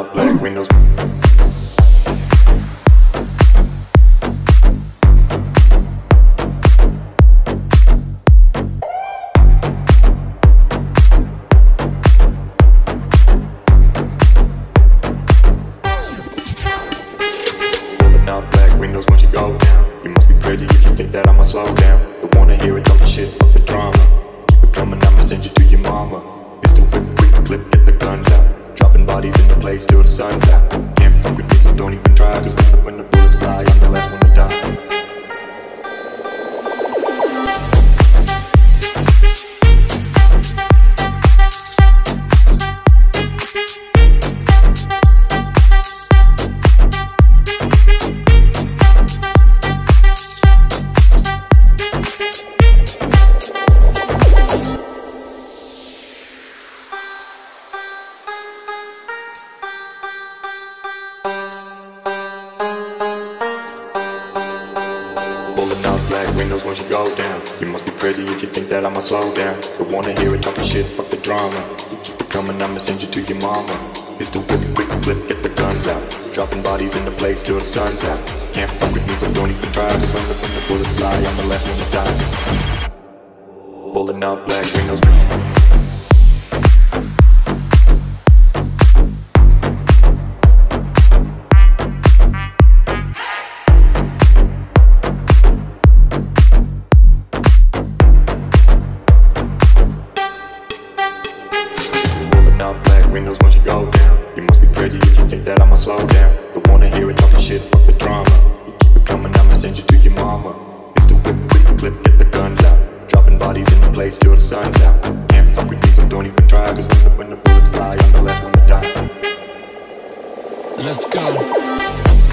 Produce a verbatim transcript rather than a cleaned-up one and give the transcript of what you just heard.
out black windows. Open out black windows once you go down. You must be crazy if you think that I'ma slow down. Don't wanna hear it, talking shit, fuck the drama. Keep it coming, I'ma send you to your mama. Clip, get the guns out. Dropping bodies in the place till the sun's out. Can't fuck with me, so don't even try. Cause when the bullets fly, I'm the last one to die. Black windows once you go down. You must be crazy if you think that I'ma slow down. Don't wanna hear it, talking shit, fuck the drama. You keep it coming, I'ma send you to your mama. It's the whip, quick flip, get the guns out. Dropping bodies in the place till the sun's out. Can't fuck with me, so don't even try. Cause when the, when the bullets fly, I'm the last one to die. Pulling out black windows. Windows once you go down. You must be crazy if you think that I'ma slow down. Don't wanna hear it, talking shit, fuck the drama. You keep it coming, I'ma send you to your mama. It's the whip, quick clip, get the guns out. Dropping bodies in the place till the sun's out. Can't fuck with me, so don't even try. Cause when the, when the bullets fly, I'm the last one to die. Let's go.